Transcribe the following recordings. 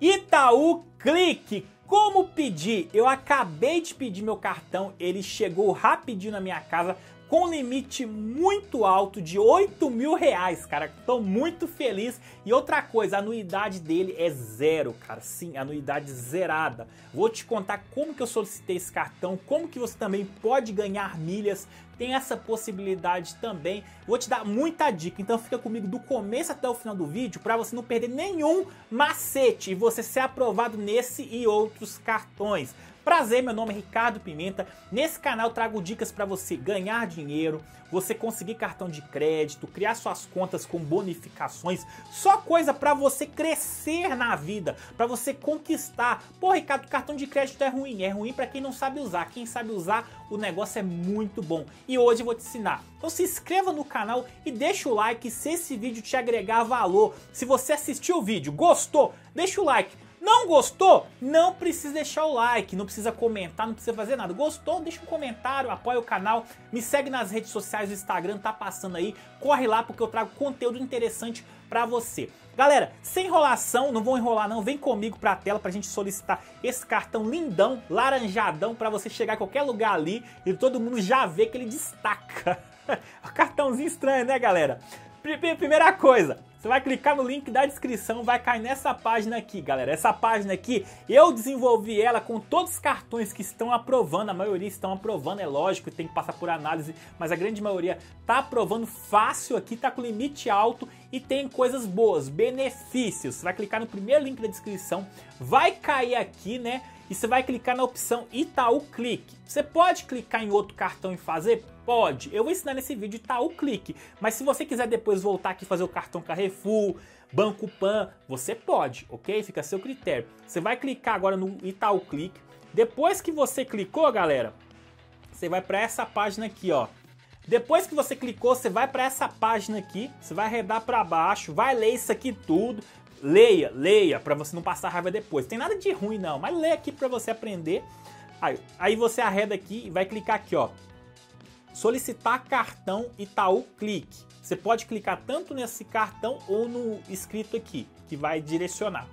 Itaú Click, como pedir? Eu acabei de pedir meu cartão, ele chegou rapidinho na minha casa com limite muito alto de 8 mil reais, cara. Tô muito feliz. E outra coisa, a anuidade dele é zero, cara. Sim, anuidade zerada. Vou te contar como que eu solicitei esse cartão, como que você também pode ganhar milhas. Tem essa possibilidade também. Vou te dar muita dica, então fica comigo do começo até o final do vídeo para você não perder nenhum macete e você ser aprovado nesse e outros cartões. Prazer, meu nome é Ricardo Pimenta. Nesse canal eu trago dicas para você ganhar dinheiro, você conseguir cartão de crédito, criar suas contas com bonificações, só coisa para você crescer na vida, para você conquistar. Pô, Ricardo, cartão de crédito é ruim para quem não sabe usar. Quem sabe usar, o negócio é muito bom. E hoje eu vou te ensinar. Então se inscreva no canal e deixa o like se esse vídeo te agregar valor. Se você assistiu o vídeo, gostou, deixa o like. Não gostou? Não precisa deixar o like, não precisa comentar, não precisa fazer nada. Gostou? Deixa um comentário, apoia o canal, me segue nas redes sociais, o Instagram tá passando aí, corre lá porque eu trago conteúdo interessante pra você. Galera, sem enrolação, não vou enrolar não, vem comigo pra tela pra gente solicitar esse cartão lindão, laranjadão, pra você chegar a qualquer lugar ali e todo mundo já vê que ele destaca. O cartãozinho estranho, né, galera? Primeira coisa, você vai clicar no link da descrição, vai cair nessa página aqui, galera. Essa página aqui, eu desenvolvi ela com todos os cartões que estão aprovando, a maioria estão aprovando, é lógico, tem que passar por análise, mas a grande maioria tá aprovando fácil aqui, tá com limite alto e tem coisas boas, benefícios. Você vai clicar no primeiro link da descrição, vai cair aqui, né? E você vai clicar na opção Itaú Click. Você pode clicar em outro cartão e fazer? Pode. Eu vou ensinar nesse vídeo Itaú Click. Mas se você quiser depois voltar aqui e fazer o cartão Carrefour, Banco Pan, você pode, ok? Fica a seu critério. Você vai clicar agora no Itaú Click. Depois que você clicou, galera, você vai para essa página aqui, ó. Depois que você clicou, você vai para essa página aqui. Você vai arredar para baixo, vai ler isso aqui tudo. Leia, pra você não passar raiva depois. Tem nada de ruim não, mas leia aqui pra você aprender. Aí você arreda aqui e vai clicar aqui, ó. Solicitar cartão Itaú Click. Você pode clicar tanto nesse cartão ou no escrito aqui, que vai direcionar.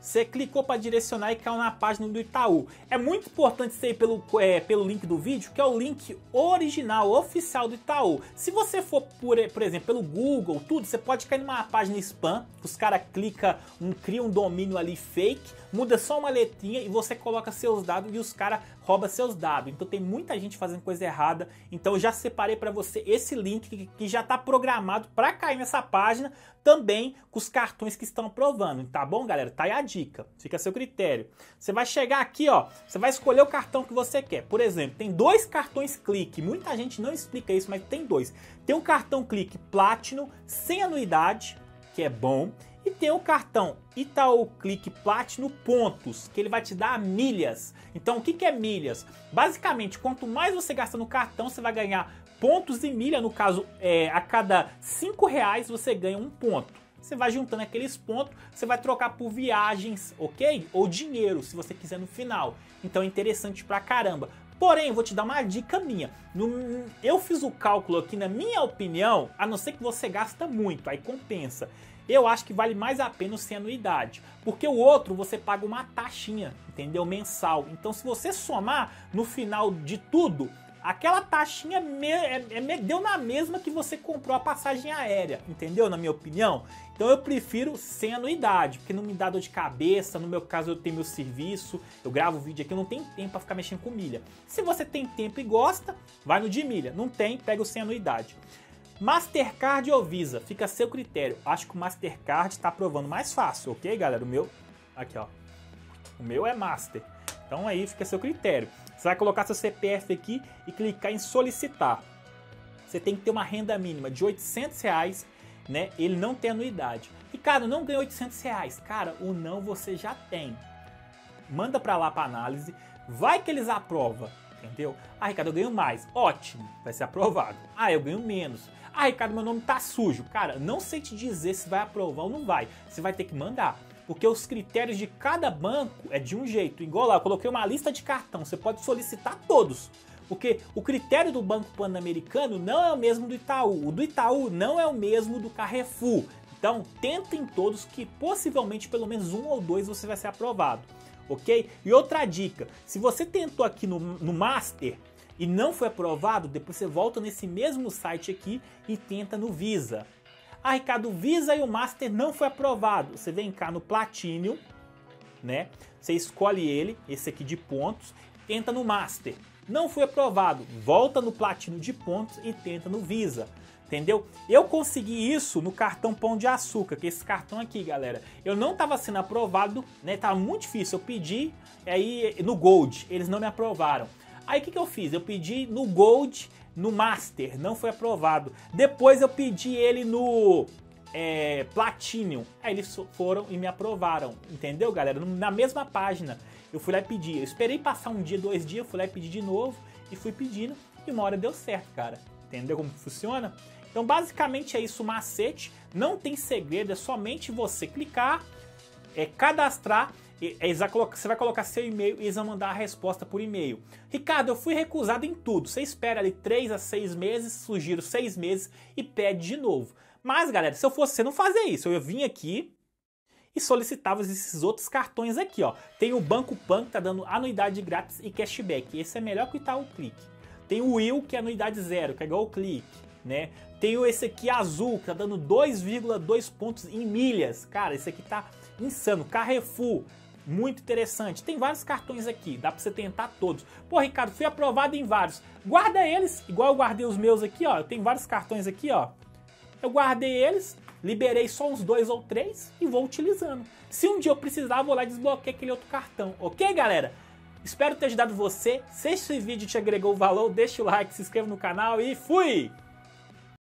Você clicou para direcionar e caiu na página do Itaú. É muito importante você ir pelo link do vídeo, que é o link original, oficial do Itaú. Se você for, por exemplo, pelo Google, tudo, você pode cair numa página spam, os caras clicam, criam um domínio ali fake, muda só uma letrinha e você coloca seus dados e os caras roubam seus dados. Então tem muita gente fazendo coisa errada, então eu já separei para você esse link que já está programado para cair nessa página, também com os cartões que estão aprovando, tá bom, galera? Tá aí a dica, fica a seu critério. Você vai chegar aqui, ó, você vai escolher o cartão que você quer. Por exemplo, tem dois cartões clique, muita gente não explica isso, mas tem dois. Tem um cartão clique Platinum, sem anuidade, que é bom, e tem o cartão Itaú Click Platinum Pontos, que ele vai te dar milhas. Então o que é milhas? Basicamente, quanto mais você gasta no cartão, você vai ganhar pontos e milha, no caso, a cada 5 reais você ganha um ponto. Você vai juntando aqueles pontos, você vai trocar por viagens, ok? Ou dinheiro, se você quiser no final. Então é interessante pra caramba. Porém, vou te dar uma dica minha. Eu fiz o cálculo aqui, na minha opinião, a não ser que você gasta muito, aí compensa. Eu acho que vale mais a pena sem anuidade, porque o outro você paga uma taxinha, entendeu? Mensal. Então se você somar no final de tudo, aquela taxinha deu na mesma que você comprou a passagem aérea, entendeu? Na minha opinião. Então eu prefiro sem anuidade, porque não me dá dor de cabeça, no meu caso eu tenho meu serviço, eu gravo vídeo aqui, eu não tenho tempo para ficar mexendo com milha. Se você tem tempo e gosta, vai no de milha. Não tem, pega o sem anuidade. Mastercard ou Visa, fica a seu critério. Acho que o Mastercard tá aprovando mais fácil, ok, galera? O meu, aqui ó, o meu é Master. Então aí fica a seu critério. Você vai colocar seu CPF aqui e clicar em solicitar. Você tem que ter uma renda mínima de 800 reais, né? Ele não tem anuidade. E cara, não ganha 800 reais. Cara, o não você já tem. Manda pra lá pra análise. Vai que eles aprovam, entendeu? Ah, Ricardo, eu ganho mais. Ótimo, vai ser aprovado. Ah, eu ganho menos. Ah, Ricardo, meu nome tá sujo. Cara, não sei te dizer se vai aprovar ou não vai. Você vai ter que mandar. Porque os critérios de cada banco é de um jeito. Igual lá, eu coloquei uma lista de cartão, você pode solicitar todos. Porque o critério do Banco Pan-Americano não é o mesmo do Itaú. O do Itaú não é o mesmo do Carrefour. Então tentem todos que possivelmente pelo menos um ou dois você vai ser aprovado, ok? E outra dica, se você tentou aqui no Master e não foi aprovado, depois você volta nesse mesmo site aqui e tenta no Visa. Ah, Ricardo, o Visa e o Master não foi aprovado. Você vem cá no Platinum, né? Você escolhe ele, esse aqui de pontos, tenta no Master. Não foi aprovado, volta no Platinum de pontos e tenta no Visa. Entendeu? Eu consegui isso no cartão Pão de Açúcar, que é esse cartão aqui, galera. Eu não estava sendo aprovado, né? Tava muito difícil. Eu pedi aí no Gold, eles não me aprovaram. Aí o que eu fiz? Eu pedi no Gold, no Master, não foi aprovado. Depois eu pedi ele no Platinum, aí eles foram e me aprovaram. Entendeu, galera? Na mesma página, eu fui lá e pedi. Eu esperei passar um dia, 2 dias, fui lá e pedi de novo e fui pedindo e uma hora deu certo, cara. Entendeu como funciona? Então basicamente é isso o macete, não tem segredo, é somente você clicar, cadastrar, você vai colocar seu e-mail e eles vão mandar a resposta por e-mail. Ricardo, eu fui recusado em tudo. Você espera ali 3 a 6 meses, sugiro 6 meses e pede de novo. Mas galera, se eu fosse você não fazia isso, eu vim aqui e solicitava esses outros cartões aqui, ó. Tem o Banco Pan que está dando anuidade grátis e cashback, esse é melhor que o Itaú Click. Tem o Will que é anuidade zero, que é igual o Click, né? Tem esse aqui azul, que tá dando 2,2 pontos em milhas. Cara, esse aqui tá insano. Carrefour, muito interessante. Tem vários cartões aqui, dá pra você tentar todos. Pô, Ricardo, fui aprovado em vários. Guarda eles, igual eu guardei os meus aqui, ó. Eu tenho vários cartões aqui, ó. Eu guardei eles, liberei só uns 2 ou 3 e vou utilizando. Se um dia eu precisar, vou lá e desbloquear aquele outro cartão. Ok, galera? Espero ter ajudado você. Se esse vídeo te agregou valor, deixa o like, se inscreva no canal e fui!